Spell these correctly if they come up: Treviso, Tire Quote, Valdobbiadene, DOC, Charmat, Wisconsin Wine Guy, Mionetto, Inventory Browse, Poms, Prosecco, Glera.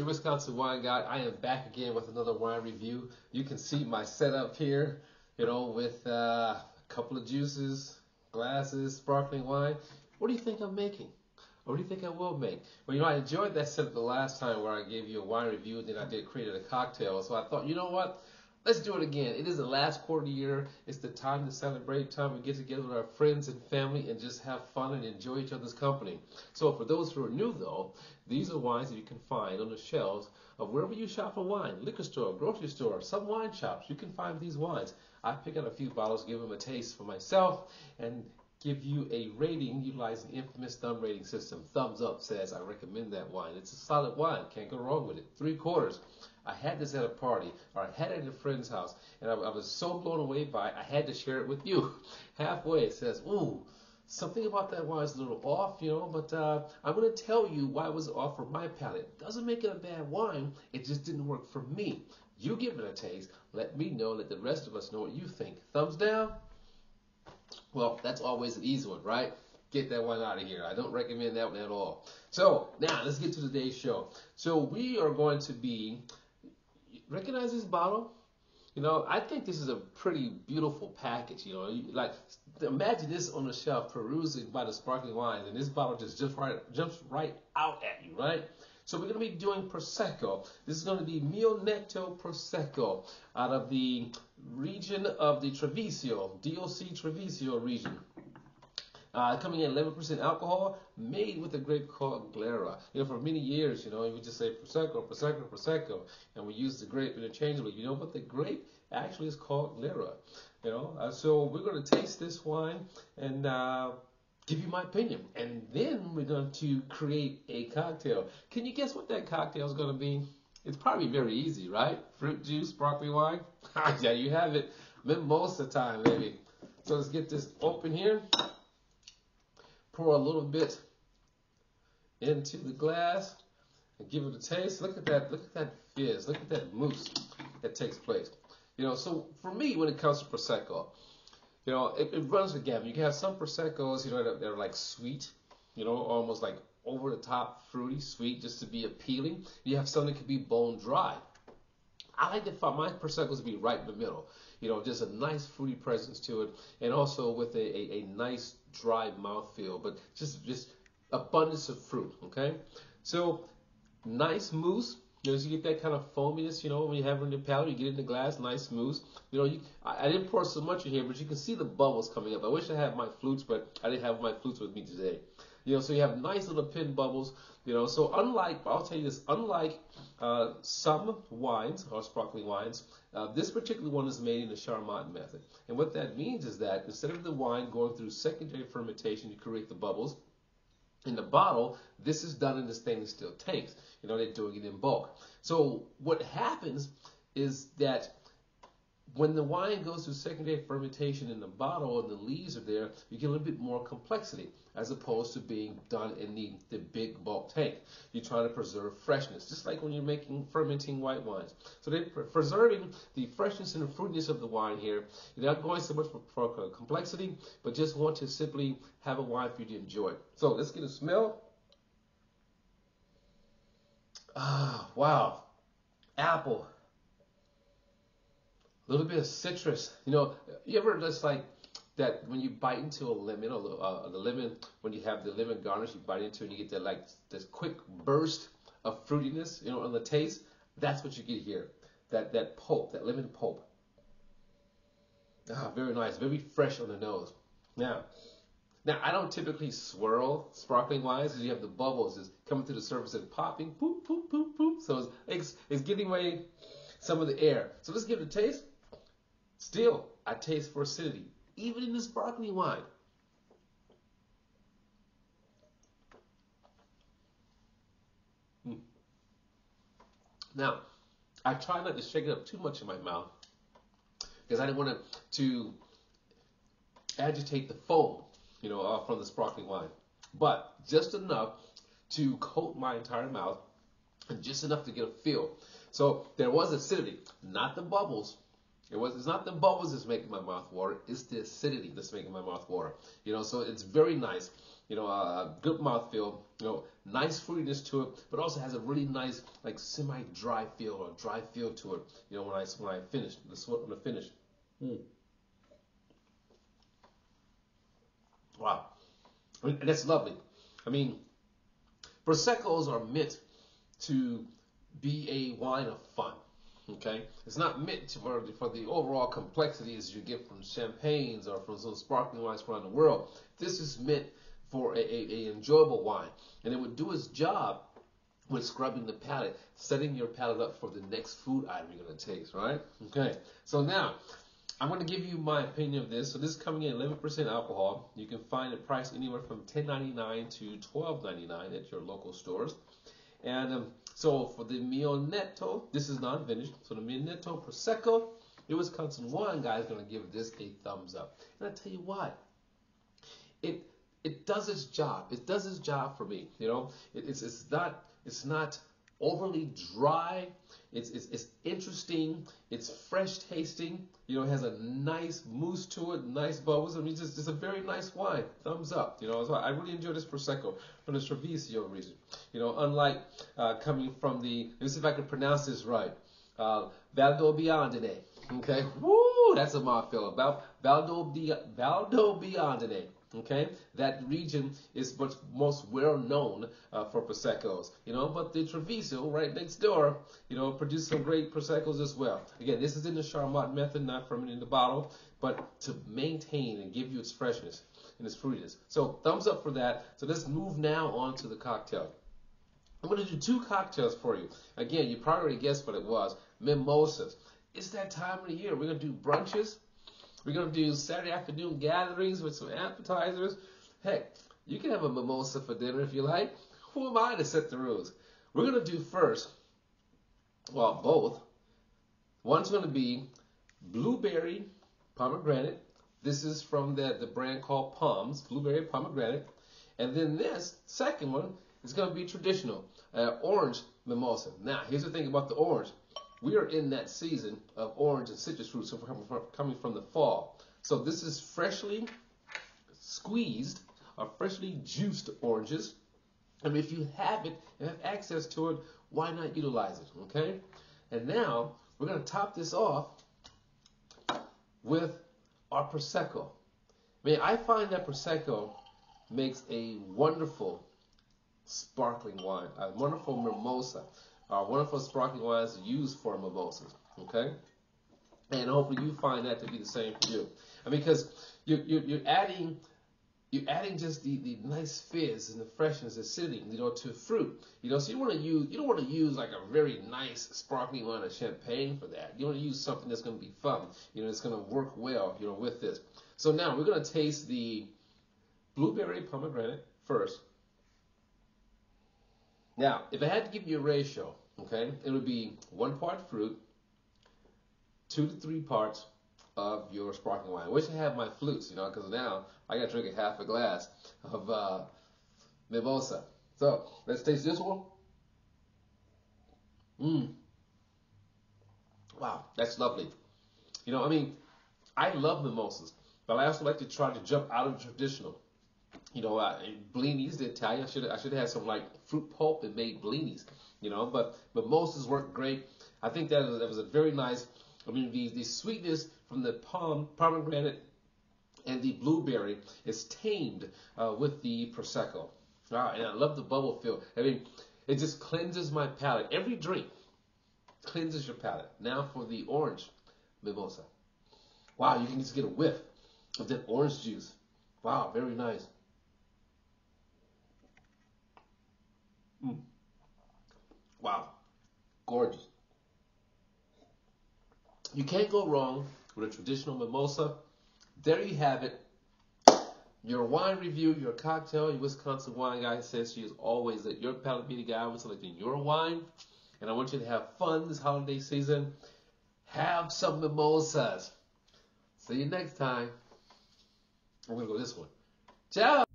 your Wisconsin Wine Guy. I am back again with another wine review. You can see my setup here, you know, with a couple of juices, glasses, sparkling wine. What do you think I'm making? Or what do you think I will make? Well, you know, I enjoyed that setup the last time where I gave you a wine review, then I created a cocktail. So I thought, you know what? Let's do it again. It is the last quarter of the year. It's the time to celebrate, time we get together with our friends and family and just have fun and enjoy each other's company. So for those who are new, though, these are wines that you can find on the shelves of wherever you shop for wine, liquor store, grocery store, some wine shops. You can find these wines. I pick out a few bottles, give them a taste for myself, and give you a rating utilizing the infamous thumb rating system. Thumbs up says I recommend that wine. It's a solid wine. Can't go wrong with it. 3/4. I had this at a party, or I had it at a friend's house, and I was so blown away by it, I had to share it with you. Halfway it says, ooh, something about that wine is a little off, you know, but I'm going to tell you why it was off for my palate. Doesn't make it a bad wine. It just didn't work for me. You give it a taste. Let me know. Let the rest of us know what you think. Thumbs down. Well, that's always an easy one, right? Get that one out of here. I don't recommend that one at all. So, now let's get to today's show. So, we are going to be, recognize this bottle? You know, I think this is a pretty beautiful package, you know. Like, imagine this on the shelf, perusing by the sparkling wines, and this bottle just jumps right out at you, right? So we're going to be doing Prosecco. This is going to be Mionetto Prosecco out of the region of the Treviso, DOC Treviso region. Coming in 11% alcohol, made with a grape called Glera. You know, for many years, you know, you would just say Prosecco, Prosecco, Prosecco, and we use the grape interchangeably. You know, but the grape actually is called Glera. You know, so we're going to taste this wine and give you my opinion, and then we're going to create a cocktail. Can you guess what that cocktail is going to be? It's probably very easy, right? Fruit juice, sparkling wine. Yeah, you have it. Mimosa time, baby. So let's get this open here. Pour a little bit into the glass and give it a taste. Look at that. Look at that fizz. Look at that mousse that takes place. You know, so for me, when it comes to Prosecco, you know, it runs with gamut. You can have some Proseccos, you know, that are like sweet, you know, almost like over the top, fruity, sweet, just to be appealing. You have some that could be bone dry. I like to find my Proseccos to be right in the middle. You know, just a nice fruity presence to it, and also with a nice dry mouthfeel, but just abundance of fruit, okay? So, nice mousse. You know, you get that kind of foaminess, you know, when you have it in your palate, you get it in the glass, nice mousse. You know, I didn't pour so much in here, but you can see the bubbles coming up. I wish I had my flutes, but I didn't have my flutes with me today. You know, so you have nice little pin bubbles, you know. So unlike, I'll tell you this, unlike some wines or sparkling wines, this particular one is made in the Charmat method. And what that means is that instead of the wine going through secondary fermentation to create the bubbles, in the bottle, this is done in the stainless steel tanks. You know, they're doing it in bulk. So what happens is that when the wine goes through secondary fermentation in the bottle and the leaves are there, you get a little bit more complexity as opposed to being done in the big bulk tank. You're trying to preserve freshness, just like when you're making fermenting white wines. So they're preserving the freshness and the fruitiness of the wine here. You're not going so much for complexity, but just want to simply have a wine for you to enjoy. So let's get a smell. Ah, wow. Apple. A little bit of citrus. You know, you ever just like that when you bite into a lemon, or the lemon, when you have the lemon garnish, you bite into it and you get that like this quick burst of fruitiness, you know, on the taste. That's what you get here. That pulp, that lemon pulp. Ah, very nice, very fresh on the nose. Now I don't typically swirl sparkling wines because you have the bubbles is coming to the surface and popping, poop, poop, poop, poop. So it's getting away some of the air. So let's give it a taste. Still, I taste for acidity, even in the sparkling wine. Now, I try not to shake it up too much in my mouth because I didn't want to agitate the foam, you know, from the sparkling wine. But just enough to coat my entire mouth and just enough to get a feel. So there was acidity, not the bubbles. It's not the bubbles that's making my mouth water, it's the acidity that's making my mouth water. You know, so it's very nice. you know, a good mouthfeel, you know, nice fruitiness to it, but also has a really nice, like, semi-dry feel or dry feel to it, you know, when I finish, the finish. Mm. Wow. And that's lovely. I mean, Proseccos are meant to be a wine of fun, okay? It's not meant for the overall complexities you get from champagnes or from some sparkling wines around the world. This is meant for a enjoyable wine, and it would do its job with scrubbing the palate, setting your palate up for the next food item you're going to taste, right? Okay, so now, I'm going to give you my opinion of this. So this is coming in 11% alcohol. You can find it priced anywhere from $10.99 to $12.99 at your local stores. And so for the Mionetto, this is non-finished. So the Mionetto Prosecco, the Wisconsin Wine Guy is going to give this a thumbs up. And I tell you why. It does its job. It does its job for me. You know, it's not overly dry. It's interesting. It's fresh tasting. You know, it has a nice mousse to it, nice bubbles. I mean, it's a very nice wine. Thumbs up. You know, so I really enjoy this Prosecco from the Treviso region. You know, unlike coming from the, let me see if I can pronounce this right, Valdobbiadene. Okay, woo, that's a mouthfeel. Valdobbiadene. Okay, that region is much most well known for Proseccos, you know, but the Treviso right next door, you know, produce some great Proseccos as well. Again, this is in the Charmat method, not fermenting in the bottle, but to maintain and give you its freshness and its fruitiness. So thumbs up for that. So let's move now on to the cocktail. I'm going to do two cocktails for you. Again, you probably already guessed what it was, mimosas. It's that time of the year. We're going to do brunches. We're going to do Saturday afternoon gatherings with some appetizers. Heck, you can have a mimosa for dinner if you like. Who am I to set the rules? We're going to do first, well, both. One's going to be blueberry pomegranate. This is from the brand called Poms, blueberry pomegranate. And then this second one is going to be traditional, orange mimosa. Now, here's the thing about the orange. We are in that season of orange and citrus fruits, so we're coming from the fall. So this is freshly squeezed or freshly juiced oranges. And if you have it and have access to it, why not utilize it, okay? And now we're going to top this off with our Prosecco. I mean, I find that Prosecco makes a wonderful sparkling wine, a wonderful mimosa. Our wonderful sparkling wines used for mimosas, okay? And hopefully you find that to be the same for you. I mean, because you're adding just the nice fizz and the freshness and acidity, you know, to fruit. You know, so you don't want to use like a very nice sparkling wine or champagne for that. You want to use something that's going to be fun. You know, it's going to work well, you know, with this. So now we're going to taste the blueberry pomegranate first. Now, if I had to give you a ratio, okay, it would be 1 part fruit, 2 to 3 parts of your sparkling wine. I wish I had my flutes, you know, because now I got to drink a half a glass of mimosa. So let's taste this one. Mmm. Wow, that's lovely. You know, I mean, I love mimosas, but I also like to try to jump out of the traditional. You know, blinis, the Italian, I should have some like fruit pulp and made blinis, you know, but mimosas work great. I think that was a very nice, I mean, the sweetness from the pomegranate and the blueberry is tamed with the Prosecco. Wow, and I love the bubble feel. I mean, it just cleanses my palate. Every drink cleanses your palate. Now for the orange mimosa. Wow, you can just get a whiff of that orange juice. Wow, very nice. Mm. Wow, gorgeous. You can't go wrong with a traditional mimosa. There you have it. Your wine review, your cocktail, your Wisconsin Wine Guy says she is always at your palate be the guy when selecting your wine. And I want you to have fun this holiday season. Have some mimosas. See you next time. I'm going to go this one. Ciao.